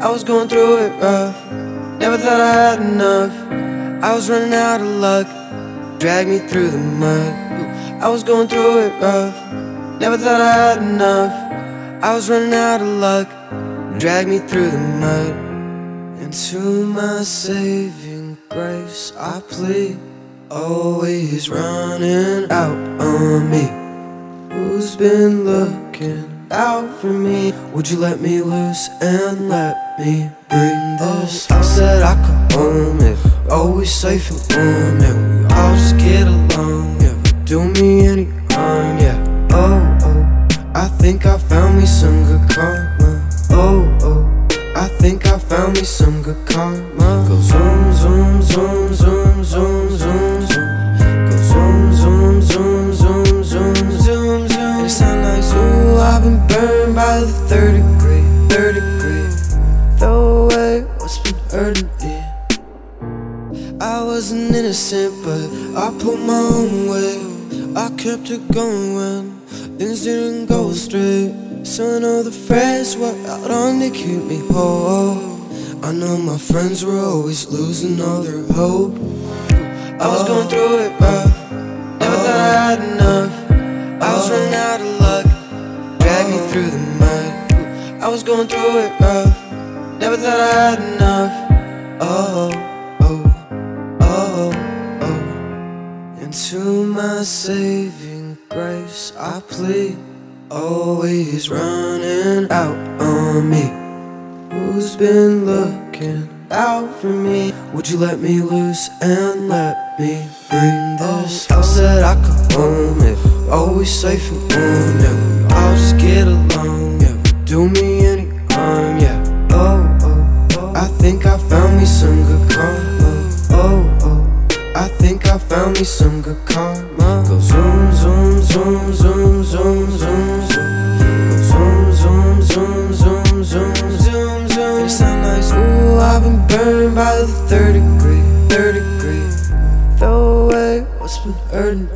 I was going through it rough, never thought I had enough. I was running out of luck, dragged me through the mud. I was going through it rough, never thought I had enough. I was running out of luck, dragged me through the mud. And to my saving grace I plead, always running out on me. Who's been looking out for me? Would you let me loose and let me bring this house that I call home? If always safe and warm, and we all just get along, never do me any harm. Yeah, oh, oh, I think I found me some good karma. Oh, oh, I think I found me some good karma. Go zoom, zoom, zoom, zoom, zoom, zoom, zoom. Go zoom, zoom, zoom, zoom, zoom, zoom, zoom. And it sound like zoo, I've been burned by the third degree, third degree. Throw away what's been hurting me. I wasn't innocent, but I put my own way. I kept it going when things didn't go straight. So I know the friends were out on to keep me whole. I know my friends were always losing all their hope. I was going through it rough, never thought I had enough. I was running out of luck, dragged me through the mud. I was going through it rough, never thought I had enough. Oh, oh, oh, oh. And to my saving grace I plead, always running out on me. Who's been looking out for me? Would you let me loose and let me bring this house that I call home? If always safe and warm, and we all just get along, never do me any harm. Yeah, oh, oh, oh, I think I found me some good karma. Oh, oh, I think I found me some good karma. Go zoom, zoom, zoom, zoom, zoom, zoom. I've been burned by the third degree, third degree. Throw away what's been hurting.